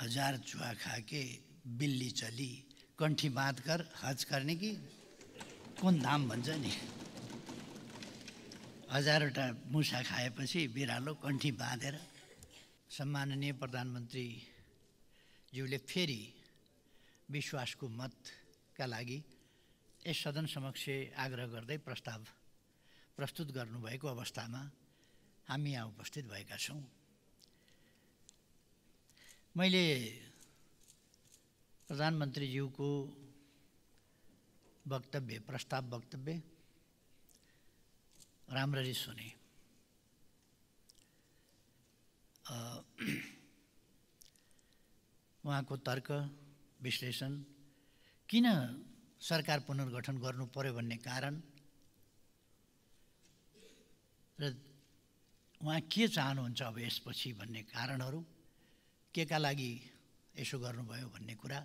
हजार चुहा खा के बिल्ली चली, कंठी बाँध कर हज करने की कौन धाम भन्छ नि। हजारवटा मुसा खाएपछि बिरालो कंठी बाँधेर सम्माननीय प्रधानमन्त्रीज्यूले फेरि विश्वासको मतका लागि यस सदन समक्ष आग्रह गर्दै प्रस्ताव प्रस्तुत गर्नुभएको अवस्थामा हामी यहाँ उपस्थित भएका छौं। मैले प्रधानमन्त्रीज्यूको वक्तव्य प्रस्ताव राम्ररी सुने। वहाँ को तर्क विश्लेषण किन सरकार पुनर्गठन गर्नु पर्यो भन्ने कारण र वहाँ के चाहनुहुन्छ अब यसपछि भन्ने कारणहरू केका लागि यसो गर्नुभयो भन्ने कुरा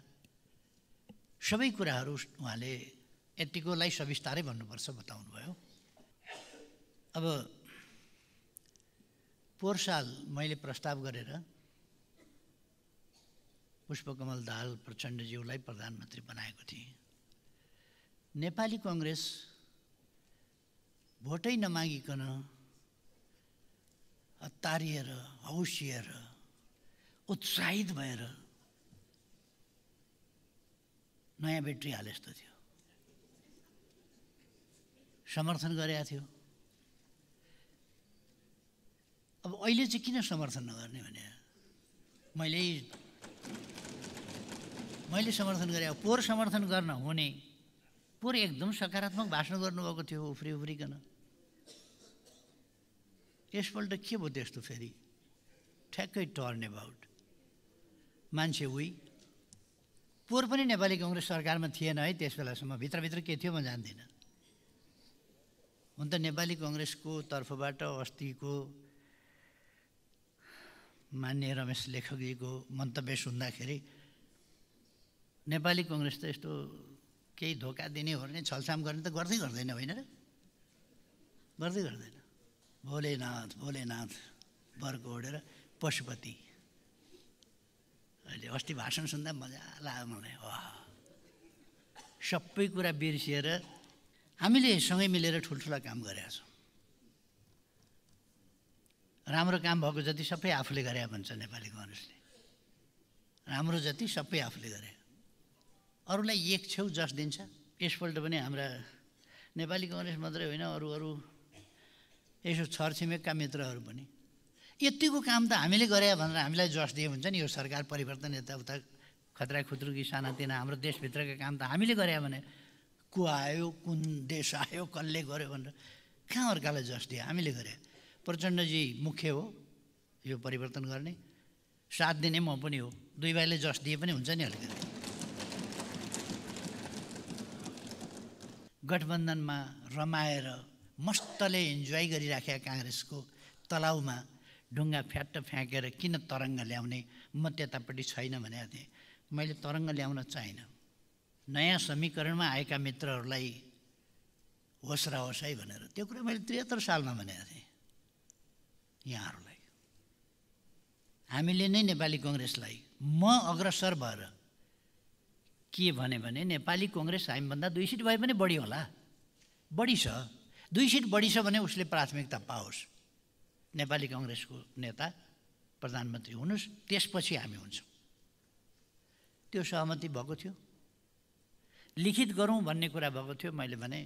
सबै कुराहरू उहाँले यतिकोलाई सविस्तारै भन्नुपर्छ बताउनुभयो। अब पोहोर साल मैले प्रस्ताव गरेर पुष्पकमल दाहाल प्रचण्डज्यूलाई प्रधानमन्त्री बनाएको थिएँ। नेपाली कांग्रेस भोटै नमागिकन हतारिएर हौसिएर उत्साहित भएर नयाँ ब्याट्री हाले जस्तो थियो, समर्थन गरेको थियो। अब अहिले चाहिँ किन समर्थन नगर्ने भने मैले समर्थन गरे। पोहोर समर्थन गर्न हुने, पोहोर एकदम सकारात्मक भाषण गर्नुभएको थियो उफ्रिकन, यसपल्ट के भयो त्यस्तो? फेरि ठ्याक्कै टर्न एबाउट मान्छे उही। पोहोर पनि नेपाली कांग्रेस सरकारमा थिएन है त्यस बेलासम्म, भित्रभित्र के थियो म जान्दिनँ। हुन त नेपाली कांग्रेसको तर्फबाट अस्तिको मान्य रमेश लेखकजीको मन्तव्य सुन्दाखेरि नेपाली कांग्रेस त यस्तो केही धोका दिने हो भने छलछाम गर्ने त गर्दै गर्दैन, होइन र? गर्दै गर्दैन। भोलेनाथ भोलेनाथ भर्को ओढेर पशुपति। अहिले अस्ति भाषण सुन्दा मजा लाग्यो मलाई। वाह, सबै कुरा बिर्सिएर हामीले सँगै मिलेर ठुल्ठुला काम गरेका छौँ। राम्रो काम भएको जति सबै आफूले गरे भन्छ नेपाली कांग्रेसले। राम्रो जति सबै आफूले गरे, अरूलाई एक छेउ जस दिन्छ। यसपल्ट पनि हाम्रा नेपाली कांग्रेस मात्रै होइन, अरू अरू यसो छरछिमेकका मित्रहरू पनि यतिको काम त हामीले गरे भनेर हामीलाई जस दिए हुन्छ नि। यो सरकार परिवर्तन यताउता खतराखुत्रुकी सानातिना हाम्रो देशभित्रका काम त हामीले गरे भने को आयो, कुन देश आयो, कसले गर्यो भनेर कहाँ अर्कालाई जस दिए? हामीले गरे। प्रचण्डजी मुख्य हो यो परिवर्तन गर्ने, साथ दिने म पनि हो। दुई भाइले जस दिए पनि हुन्छ नि अलिकति। गठबन्धनमा रमाएर मस्तले इन्जोय गरिराखेका कांग्रेसको तलाउमा ढुङ्गा फ्याट्ट फ्याँकेर किन तरङ्ग ल्याउने? म त्यतापट्टि छैन भनेको थिएँ। मैले तरङ्ग ल्याउन चाहिनँ, नयाँ समीकरणमा आएका मित्रहरूलाई होस् र होस् है भनेर। त्यो कुरा मैले 73 सालमा भनेको थिएँ। यहाँहरूलाई हामीले नै नेपाली कांग्रेसलाई म अग्रसर भएर के भने नेपाली कांग्रेस हामीभन्दा 2 सिट भए पनि बढी होला, बढी छ। 2 सिट बढी छ भने उसले प्राथमिकता पाओस्, नेपाली कांग्रेसको नेता प्रधानमन्त्री हुनुहोस्, त्यसपछि हामी हुन्छौँ। त्यो सहमति भएको थियो। लिखित गरौँ भन्ने कुरा भएको थियो। मैले भने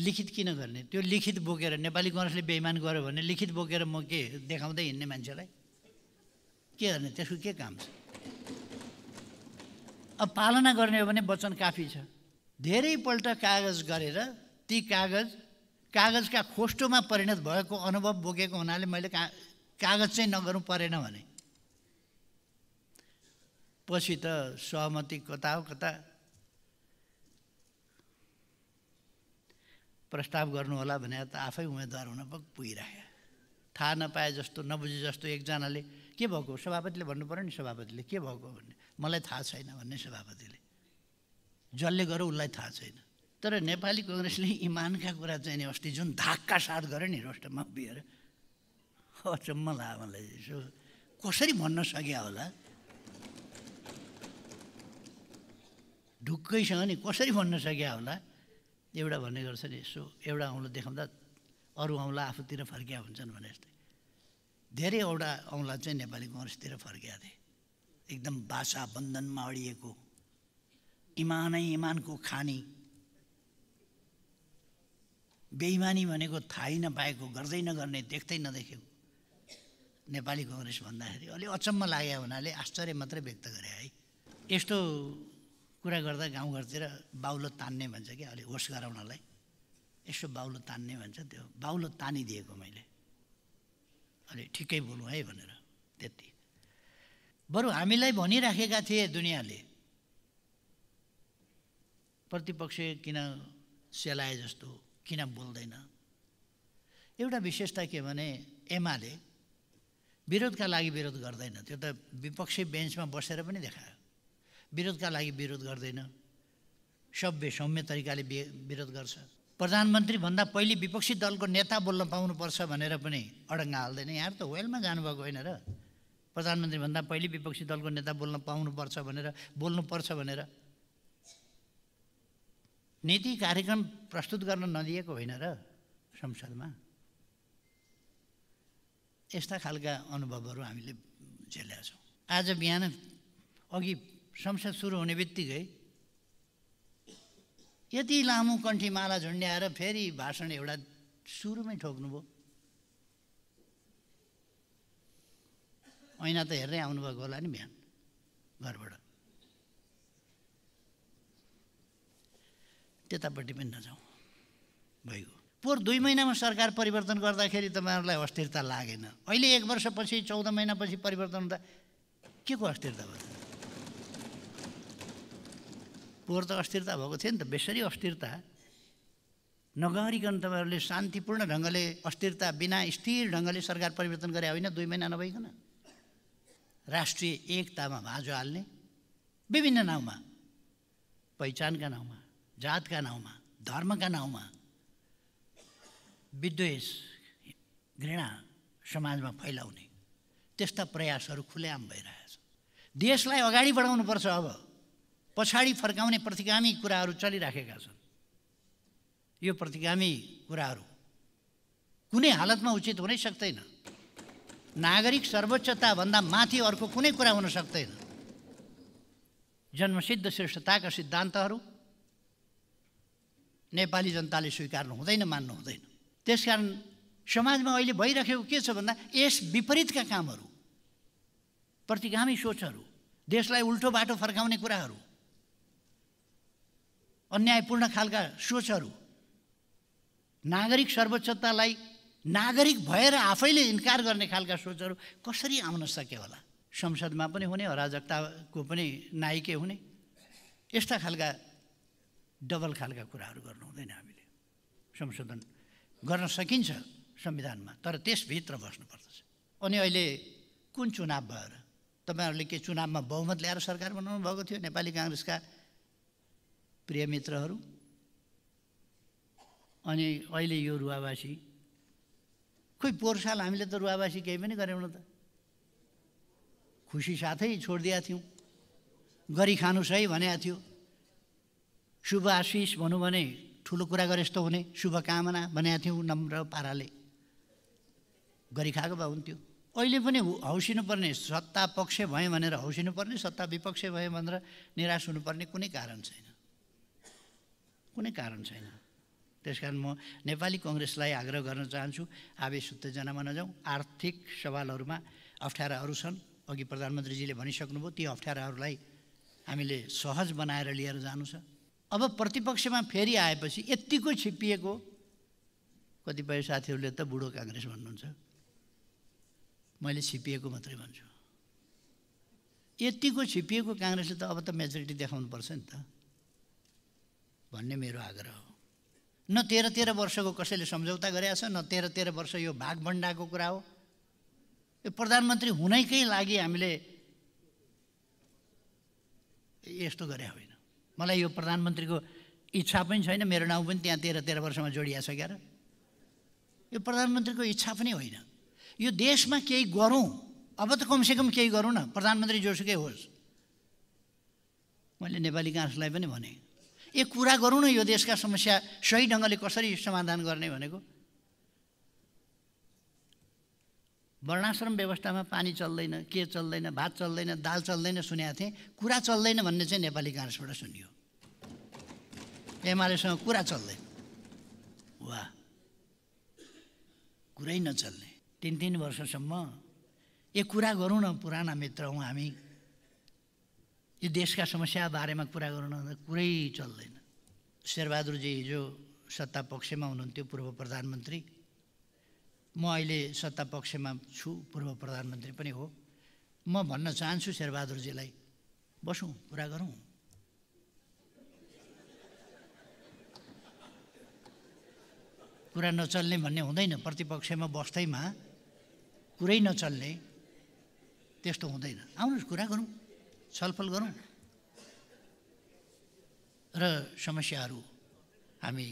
लिखित किन गर्ने? त्यो लिखित बोकेर नेपाली कांग्रेसले बेइमान गर्यो भने लिखित बोकेर म के देखाउँदै हिँड्ने मान्छेलाई? के गर्ने? त्यसको के काम छ? अब पालना गर्ने हो भने वचन काफी छ। धेरैपल्ट कागज गरेर ती कागजका खोस्टोमा परिणत भएको अनुभव बोकेको हुनाले मैले कागज चाहिँ नगर्नु परेन भने पछि त सहमति कता हो कता। प्रस्ताव गर्नुहोला भने त आफै उम्मेदवार हुन पुगिरहे। थाहा नपाए जस्तो, नबुझे जस्तो एकजनाले के भएको? सभापतिले भन्नु पर्यो नि। सभापतिले के भएको भन्ने मलाई थाहा छैन भन्ने सभापतिले, जसले गर्यो उसलाई थाहा छैन। तर नेपाली कांग्रेसले इमानका कुरा चाहिँ नि अस्ति जुन धाकका साथ गर्यो नि रोस्टरमा उभिएर, अचम्म लाग्यो मलाई। यसो कसरी भन्न सकिया होला? ढुक्कैसँग नि कसरी भन्न सक्या होला। एउटा भन्ने गर्छ नि यसो एउटा औँला देखाउँदा अरू औँला आफूतिर फर्किया हुन्छन् भने जस्तै। धेरै औँला औँला चाहिँ नेपाली कङ्ग्रेसतिर फर्किया थिए, एकदम भाषा बन्धनमा अडिएको, इमानै इमानको खानी, बेइमानी भनेको थाहै नपाएको, गर्दै नगर्ने, देख्दै नदेखेको। नेपाली कङ्ग्रेस भन्दाखेरि अलि अचम्म लाग्यो हुनाले आश्चर्य मात्रै व्यक्त गरे है। यस्तो कुरा गर्दा गाउँघरतिर बाउलो तान्ने भन्छ क्या, अलि होस गराउनलाई यसो बाउलो तान्ने भन्छ। त्यो बाउलो तानिदिएको मैले, अलि ठिकै बोलौँ है भनेर। त्यति बरु हामीलाई भनिराखेका थिए दुनियाँले, प्रतिपक्ष किन सेलाए जस्तो, किन बोल्दैन। एउटा विशेषता के भने एमाले विरोधका लागि विरोध गर्दैन, त्यो त विपक्षी बेन्चमा बसेर पनि देखायो। विरोधका लागि विरोध गर्दैन, सभ्य सौम्य तरिकाले विरोध गर्छ। प्रधानमन्त्री भन्दा पहिले विपक्षी दलको नेता बोल्न पाउनुपर्छ भनेर पनि अडङ्गा हाल्दैन। यार त वेलमा जानुभएको होइन र, प्रधानमन्त्री भन्दा पहिले विपक्षी दलको नेता बोल्न पाउनुपर्छ भनेर बोल्नुपर्छ भनेर नीति कार्यक्रम प्रस्तुत गर्न नदिएको होइन र संसदमा। यस्ता खालका अनुभवहरू हामीले झेलेका छौँ। आज बिहान अघि संसद सुरु हुने बित्तिकै यति लामो कण्ठीमाला झुन्ड्याएर फेरि भाषण एउटा सुरुमै ठोक्नुभयो। ऐना त हेर्दै आउनुभएको होला नि बिहान घरबाट, त्यतापट्टि पनि नजाउँ भइगयो। पोहोर 2 महिनामा सरकार परिवर्तन गर्दाखेरि तपाईँहरूलाई अस्थिरता लागेन, अहिले 1 वर्षपछि 14 महिनापछि परिवर्तन हुँदा के को अस्थिरता भयो? पोहोर त अस्थिरता भएको थियो नि त। बेसरी अस्थिरता नगरिकन तपाईँहरूले शान्तिपूर्ण ढङ्गले, अस्थिरता बिना स्थिर ढङ्गले सरकार परिवर्तन गरे होइन। 2 महिना नभइकन राष्ट्रिय एकतामा भाँजो हाल्ने, विभिन्न नाउँमा, पहिचानका नाउँमा, जातका नाउँमा, धर्मका नाउँमा विद्वेष घृणा समाजमा फैलाउने त्यस्ता प्रयासहरू खुलेआम भइरहेछ। देशलाई अगाडि बढाउनुपर्छ, अब पछाडि फर्काउने प्रतिगामी कुराहरू चलिराखेका छन्। यो प्रतिगामी कुराहरू कुनै हालतमा उचित हुनै सक्दैन। नागरिक सर्वोच्चताभन्दा माथि अर्को कुनै कुरा हुन सक्दैन। जन्मसिद्ध श्रेष्ठताका सिद्धान्तहरू नेपाली जनताले स्वीकार्नु हुँदैन, मान्नु हुँदैन। त्यसकारण समाजमा अहिले भइरहेको के छ भन्दा यस विपरीतका कामहरू, प्रतिगामी सोचहरू, देशलाई उल्टो बाटो फर्काउने कुराहरू, अन्यायपूर्ण खालका सोचहरू, नागरिक सर्वोच्चतालाई नागरिक भएर आफैले इन्कार गर्ने खालका सोचहरू कसरी आउन सके होला? संसदमा पनि हुने, अराजकताको पनि नायिके हुने, यस्ता खालका डबल खालका कुराहरू गर्नु हुँदैन। हामीले संशोधन गर्न सकिन्छ संविधानमा, तर त्यसभित्र बस्नुपर्दछ। अनि अहिले कुन चुनाव भएर तपाईँहरूले के चुनावमा बहुमत ल्याएर सरकार बनाउनु भएको थियो? नेपाली काङ्ग्रेसका प्रिय मित्रहरू अनि अहिले यो रुवावासी, खोइ पोहोर साल हामीले त रुवावासी केही पनि गरेनौँ त, खुसी साथै छोडिदिएका थियौँ। गरी खानुस् है भनेको थियो, शुभ आशिष भनौँ भने ठुलो कुरा गरे यस्तो हुने, शुभकामना भनेको थियौँ नम्र पाराले, गरी खाएको भए हुन्थ्यो। अहिले पनि हौसिनुपर्ने, सत्ता पक्ष भएँ भनेर हौसिनुपर्ने, सत्ता विपक्ष भएँ भनेर निराश हुनुपर्ने कुनै कारण छैन, कुनै कारण छैन। त्यसकारण म नेपाली कङ्ग्रेसलाई आग्रह गर्न चाहन्छु, आवेश उत्तेजनामा नजाउँ। आर्थिक सवालहरूमा अप्ठ्याराहरू छन्, अघि प्रधानमन्त्रीजीले भनिसक्नुभयो। ती अप्ठ्याराहरूलाई हामीले सहज बनाएर लिएर जानु छ। अब प्रतिपक्षमा फेरि आएपछि यत्तिको छिप्पिएको, कतिपय साथीहरूले त बुढो काङ्ग्रेस भन्नुहुन्छ, मैले छिप्पिएको मात्रै भन्छु। यत्तिको छिप्पिएको काङ्ग्रेसले त अब त मेजोरिटी देखाउनुपर्छ नि त भन्ने मेरो आग्रह हो। न 13-13 वर्षको कसैले सम्झौता गरेका छ, न 13-13 वर्ष यो भागभण्डाको कुरा हो। यो प्रधानमन्त्री हुनैकै लागि हामीले यस्तो गरे होइन। मलाई यो प्रधानमन्त्रीको इच्छा पनि छैन, मेरो नाउँ पनि त्यहाँ 13-13 वर्षमा जोडिया छ क्या। यो प्रधानमन्त्रीको इच्छा पनि होइन। यो देशमा केही गरौँ, अब त कमसेकम केही गरौँ न, प्रधानमन्त्री जोसुकै होस्। मैले नेपाली कांसलाई पनि भने एक कुरा गरौँ न यो देशका समस्या सही ढंगले कसरी समाधान गर्ने भनेको। वर्णाश्रम व्यवस्थामा पानी चल्दैन, के चल्दैन, भात चल्दैन, दाल चल्दैन सुनेको थिएँ, कुरा चल्दैन भन्ने चाहिँ नेपाली कांग्रेसबाट सुनियो। एमालेसँग कुरा चल्दैन, वाह, कुरै नचल्ने। 3-3 वर्षसम्म एक कुरा गरौँ न, पुराना मित्र हौँ हामी, यो देशका समस्या बारेमा कुरा गरौँ न, कुरै चल्दैन। शेरबहादुरजी हिजो सत्ता पक्षमा हुनुहुन्थ्यो, पूर्व प्रधानमन्त्री। म अहिले सत्ता पक्षमा छु, पूर्व प्रधानमन्त्री पनि हो। म भन्न चाहन्छु शेरबहादुरजीलाई, बसौँ कुरा गरौँ। कुरा नचल्ने भन्ने हुँदैन, प्रतिपक्षमा बस्दैमा कुरै नचल्ने त्यस्तो हुँदैन। आउनुहोस् कुरा गरौँ, छलफल गरौँ र समस्याहरू हामी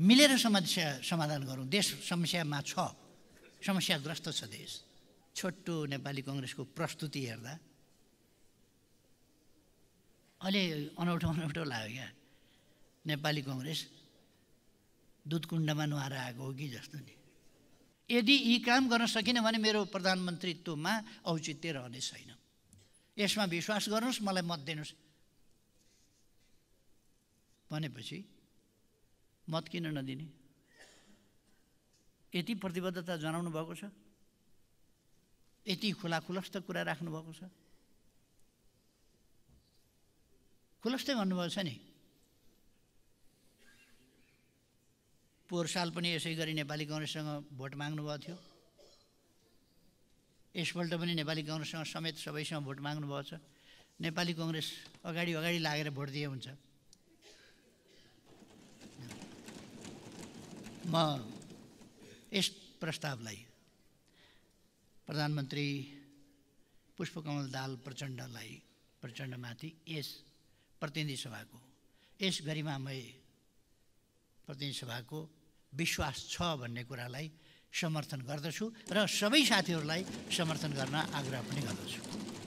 मिलेर समस्या समाधान गरौँ। देश समस्यामा छ, समस्याग्रस्त छ देश। छोटो नेपाली कांग्रेसको प्रस्तुति हेर्दा अलि अनौठो लाग्यो क्या, नेपाली कांग्रेस दुधकुण्डमा नुहाएर आएको हो कि जस्तो नि। यदि यी काम गर्न सकिन भने मेरो प्रधानमन्त्रीत्वमा औचित्य रहने छैन, यसमा विश्वास गर्नुहोस्, मलाई मत दिनुहोस् भनेपछि मत किन नदिने? यति प्रतिबद्धता जनाउनु भएको छ, यति खुलाखुलस्त कुरा राख्नु भएको छ, खुलस्तै भन्नुभएको छ नि। पोहोर साल पनि यसै गरी नेपाली कांग्रेससँग भोट माग्नुभएको थियो, यसपल्ट पनि नेपाली कांग्रेससँग समेत सबैसँग भोट माग्नुभएको छ। नेपाली कांग्रेस अगाडि लागेर भोट दिए हुन्छ। म यस प्रस्तावलाई प्रधानमन्त्री पुष्पकमल दाहाल प्रचण्डमाथि यस प्रतिनिधि सभाको, यस गरिमामय प्रतिनिधि सभाको विश्वास छ भन्ने कुरालाई समर्थन गर्दछु र सबै साथीहरूलाई समर्थन गर्न आग्रह पनि गर्दछु।